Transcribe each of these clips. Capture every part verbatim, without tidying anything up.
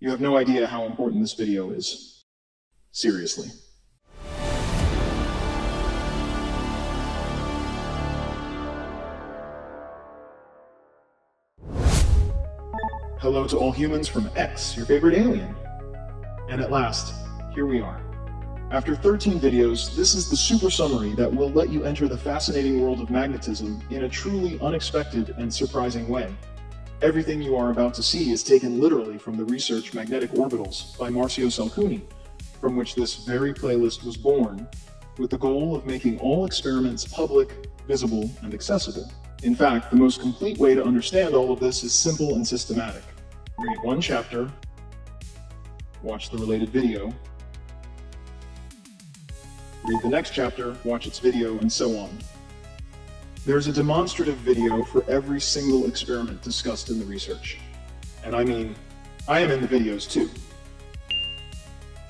You have no idea how important this video is. Seriously. Hello to all humans from X, your favorite alien. And at last, here we are. After thirteen videos, this is the super summary that will let you enter the fascinating world of magnetism in a truly unexpected and surprising way. Everything you are about to see is taken literally from the research Magnetic Orbitals by Marcio Salcuni, from which this very playlist was born, with the goal of making all experiments public, visible, and accessible. In fact, the most complete way to understand all of this is simple and systematic. Read one chapter, watch the related video, read the next chapter, watch its video, and so on. There's a demonstrative video for every single experiment discussed in the research. And I mean, I am in the videos too.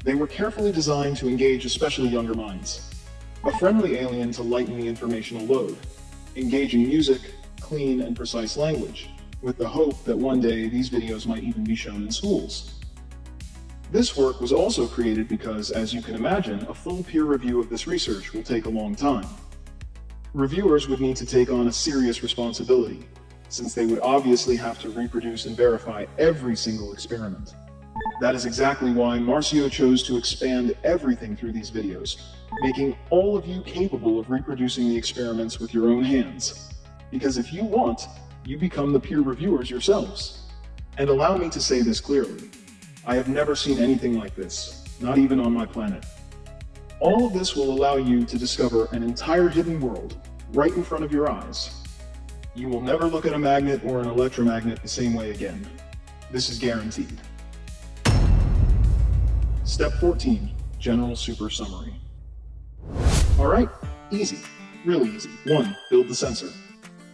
They were carefully designed to engage especially younger minds. A friendly alien to lighten the informational load. Engaging music, clean and precise language, with the hope that one day these videos might even be shown in schools. This work was also created because, as you can imagine, a full peer review of this research will take a long time. Reviewers would need to take on a serious responsibility, since they would obviously have to reproduce and verify every single experiment. That is exactly why Marcio chose to expand everything through these videos, making all of you capable of reproducing the experiments with your own hands. Because if you want, you become the peer reviewers yourselves. And allow me to say this clearly. I have never seen anything like this, not even on my planet. All of this will allow you to discover an entire hidden world, right in front of your eyes. You will never look at a magnet or an electromagnet the same way again. This is guaranteed. Step fourteen, General Super Summary. Alright, easy, really easy. one. Build the sensor.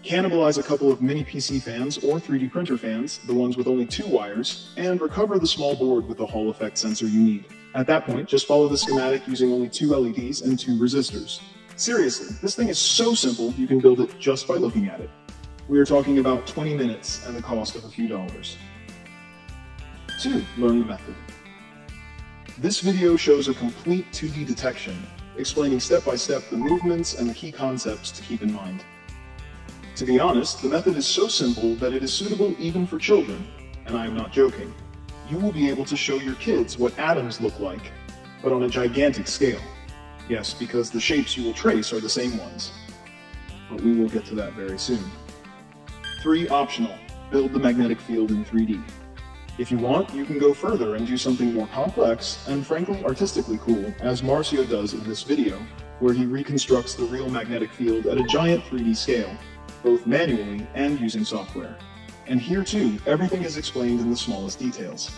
Cannibalize a couple of mini P C fans or three D printer fans, the ones with only two wires, and recover the small board with the Hall effect sensor you need. At that point, just follow the schematic using only two L E Ds and two resistors. Seriously, this thing is so simple you can build it just by looking at it. We are talking about twenty minutes and the cost of a few dollars. two. Learn the method. This video shows a complete two D detection, explaining step by step the movements and the key concepts to keep in mind. To be honest, the method is so simple that it is suitable even for children, and I am not joking. You will be able to show your kids what atoms look like, but on a gigantic scale. Yes, because the shapes you will trace are the same ones. But we will get to that very soon. three. Optional. Build the magnetic field in three D. If you want, you can go further and do something more complex and frankly artistically cool, as Marcio does in this video, where he reconstructs the real magnetic field at a giant three D scale, both manually and using software. And here too, everything is explained in the smallest details.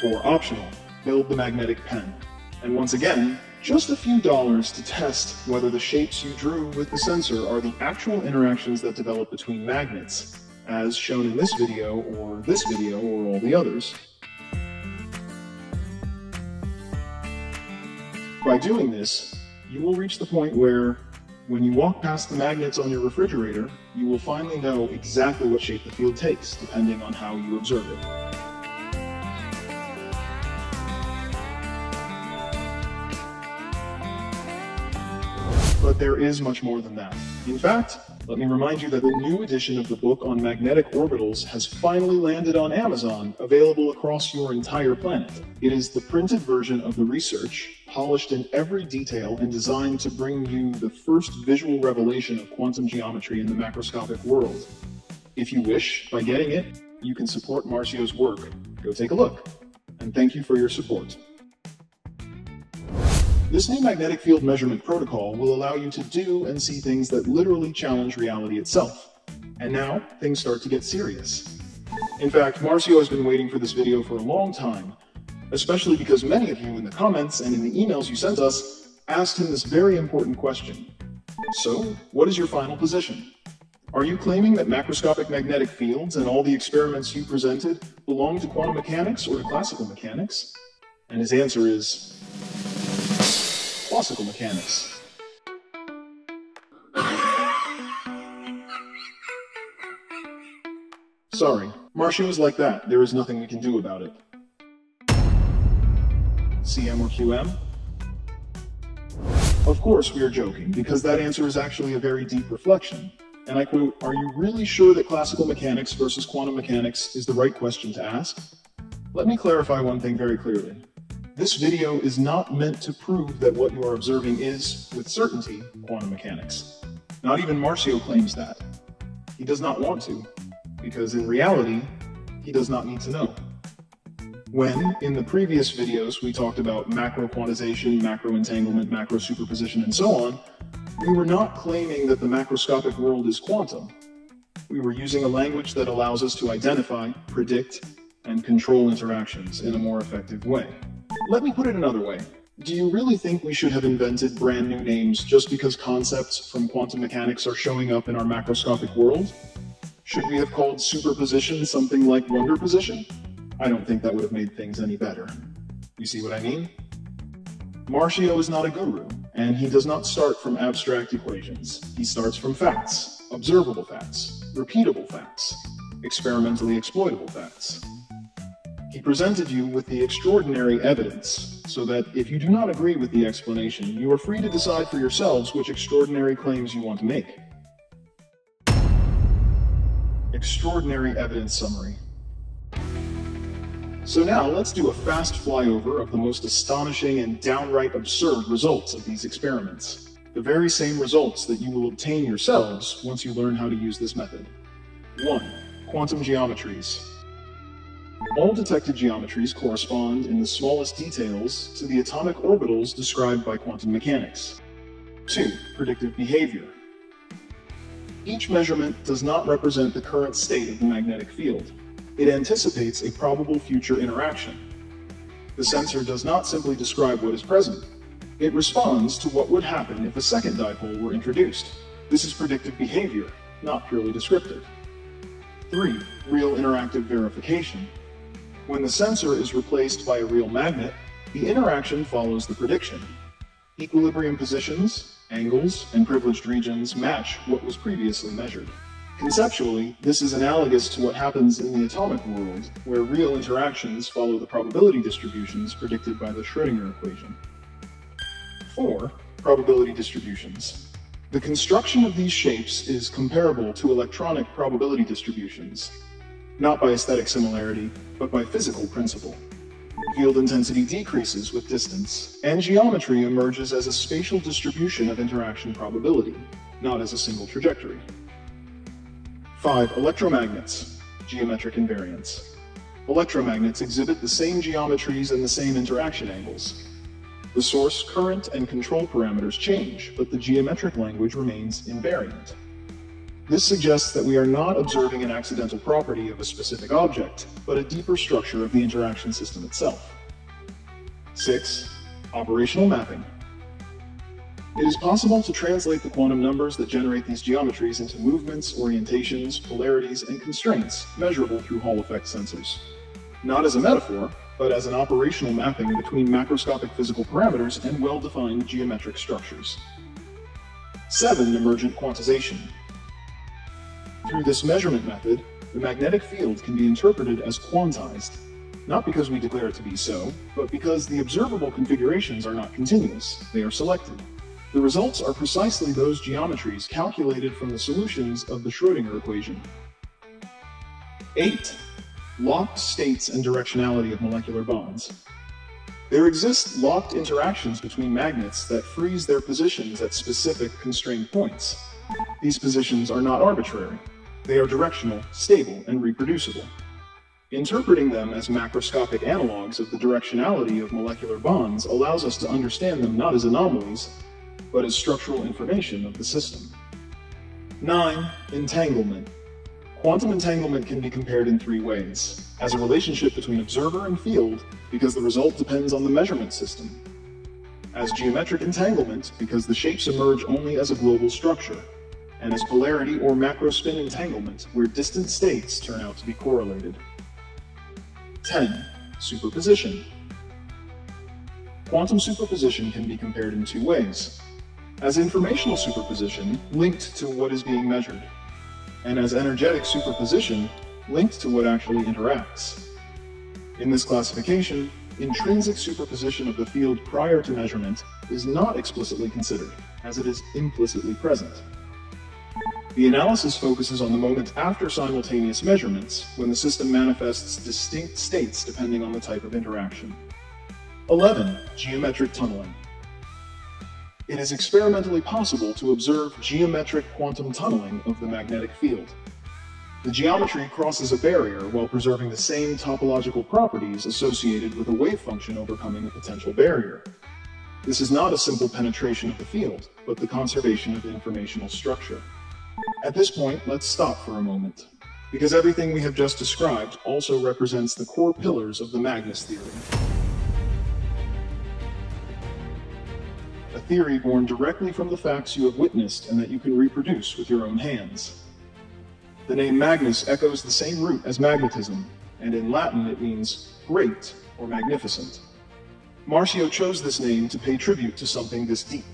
four. Optional. Build the magnetic pen. And once again, just a few dollars to test whether the shapes you drew with the sensor are the actual interactions that develop between magnets, as shown in this video, or this video, or all the others. By doing this, you will reach the point where, when you walk past the magnets on your refrigerator, you will finally know exactly what shape the field takes, depending on how you observe it. But there is much more than that. In fact, let me remind you that the new edition of the book on magnetic orbitals has finally landed on Amazon, available across your entire planet. It is the printed version of the research, polished in every detail and designed to bring you the first visual revelation of quantum geometry in the macroscopic world. If you wish, by getting it, you can support Marcio's work. Go take a look, and thank you for your support. This new magnetic field measurement protocol will allow you to do and see things that literally challenge reality itself. And now, things start to get serious. In fact, Marcio has been waiting for this video for a long time, especially because many of you in the comments and in the emails you sent us asked him this very important question. So, what is your final position? Are you claiming that macroscopic magnetic fields and all the experiments you presented belong to quantum mechanics or to classical mechanics? And his answer is classical mechanics. Sorry, Marcio is like that. There is nothing we can do about it. C M or Q M? Of course we are joking, because that answer is actually a very deep reflection. And I quote, "Are you really sure that classical mechanics versus quantum mechanics is the right question to ask?" Let me clarify one thing very clearly. This video is not meant to prove that what you are observing is, with certainty, quantum mechanics. Not even Marcio claims that. He does not want to, because in reality, he does not need to know. When, in the previous videos, we talked about macro-quantization, macro-entanglement, macro-superposition, and so on, we were not claiming that the macroscopic world is quantum. We were using a language that allows us to identify, predict, and control interactions in a more effective way. Let me put it another way. Do you really think we should have invented brand new names just because concepts from quantum mechanics are showing up in our macroscopic world? Should we have called superposition something like wonder position? I don't think that would have made things any better. You see what I mean? Marcio is not a guru, and he does not start from abstract equations. He starts from facts, observable facts, repeatable facts, experimentally exploitable facts. He presented you with the extraordinary evidence, so that if you do not agree with the explanation, you are free to decide for yourselves which extraordinary claims you want to make. Extraordinary evidence summary. So now, let's do a fast flyover of the most astonishing and downright absurd results of these experiments. The very same results that you will obtain yourselves once you learn how to use this method. one. Quantum geometries. All detected geometries correspond in the smallest details to the atomic orbitals described by quantum mechanics. two. Predictive behavior. Each measurement does not represent the current state of the magnetic field. It anticipates a probable future interaction. The sensor does not simply describe what is present. It responds to what would happen if a second dipole were introduced. This is predictive behavior, not purely descriptive. three. Real interactive verification. When the sensor is replaced by a real magnet, the interaction follows the prediction. Equilibrium positions, angles, and privileged regions match what was previously measured. Conceptually, this is analogous to what happens in the atomic world, where real interactions follow the probability distributions predicted by the Schrödinger equation. four. Probability distributions. The construction of these shapes is comparable to electronic probability distributions, not by aesthetic similarity, but by physical principle. Field intensity decreases with distance, and geometry emerges as a spatial distribution of interaction probability, not as a single trajectory. five. Electromagnets. Geometric invariance. Electromagnets exhibit the same geometries and the same interaction angles. The source current and control parameters change, but the geometric language remains invariant. This suggests that we are not observing an accidental property of a specific object, but a deeper structure of the interaction system itself. six. Operational mapping. It is possible to translate the quantum numbers that generate these geometries into movements, orientations, polarities, and constraints measurable through Hall effect sensors. Not as a metaphor, but as an operational mapping between macroscopic physical parameters and well-defined geometric structures. seven. Emergent quantization. Through this measurement method, the magnetic field can be interpreted as quantized, not because we declare it to be so, but because the observable configurations are not continuous, they are selected. The results are precisely those geometries calculated from the solutions of the Schrödinger equation. eight. Locked states and directionality of molecular bonds. There exist locked interactions between magnets that freeze their positions at specific constrained points. These positions are not arbitrary. They are directional, stable, and reproducible. Interpreting them as macroscopic analogs of the directionality of molecular bonds allows us to understand them not as anomalies, but as structural information of the system. nine. Entanglement. Quantum entanglement can be compared in three ways: as a relationship between observer and field, because the result depends on the measurement system; as geometric entanglement, because the shapes emerge only as a global structure; and as polarity or macrospin entanglement, where distant states turn out to be correlated. ten. Superposition. Quantum superposition can be compared in two ways: as informational superposition, linked to what is being measured, and as energetic superposition, linked to what actually interacts. In this classification, intrinsic superposition of the field prior to measurement is not explicitly considered, as it is implicitly present. The analysis focuses on the moment after simultaneous measurements, when the system manifests distinct states depending on the type of interaction. eleven. Geometric tunneling. It is experimentally possible to observe geometric quantum tunneling of the magnetic field. The geometry crosses a barrier while preserving the same topological properties associated with a wave function overcoming the potential barrier. This is not a simple penetration of the field, but the conservation of informational structure. At this point, let's stop for a moment, because everything we have just described also represents the core pillars of the Magnus theory. A theory born directly from the facts you have witnessed and that you can reproduce with your own hands. The name Magnus echoes the same root as magnetism, and in Latin it means great or magnificent. Marcio chose this name to pay tribute to something this deep,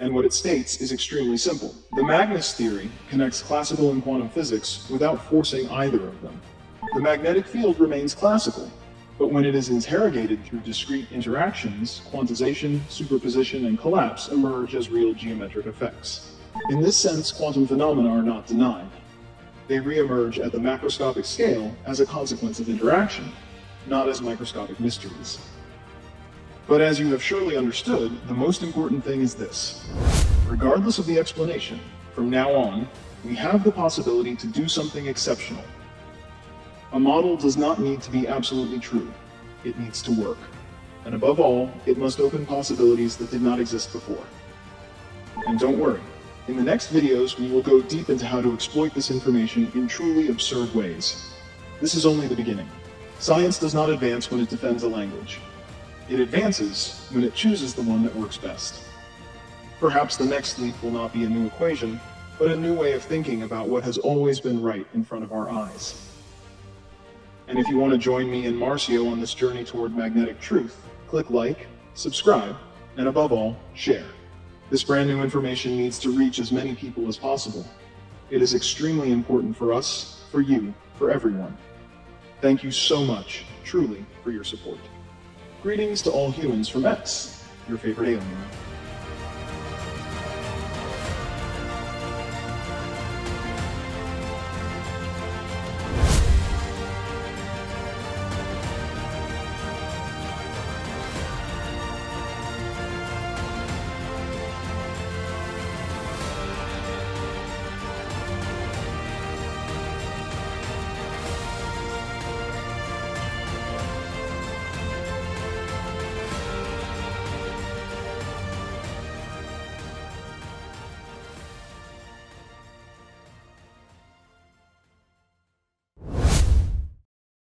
and what it states is extremely simple. The Magnus theory connects classical and quantum physics without forcing either of them. The magnetic field remains classical, but when it is interrogated through discrete interactions, quantization, superposition, and collapse emerge as real geometric effects. In this sense, quantum phenomena are not denied. They reemerge at the macroscopic scale as a consequence of interaction, not as microscopic mysteries. But as you have surely understood, the most important thing is this. Regardless of the explanation, from now on, we have the possibility to do something exceptional. A model does not need to be absolutely true. It needs to work. And above all, it must open possibilities that did not exist before. And don't worry, in the next videos we will go deep into how to exploit this information in truly absurd ways. This is only the beginning. Science does not advance when it defends a language. It advances when it chooses the one that works best. Perhaps the next leap will not be a new equation, but a new way of thinking about what has always been right in front of our eyes. And if you want to join me and Marcio on this journey toward magnetic truth, click like, subscribe, and above all, share. This brand new information needs to reach as many people as possible. It is extremely important for us, for you, for everyone. Thank you so much, truly, for your support. Greetings to all humans from X, your favorite alien.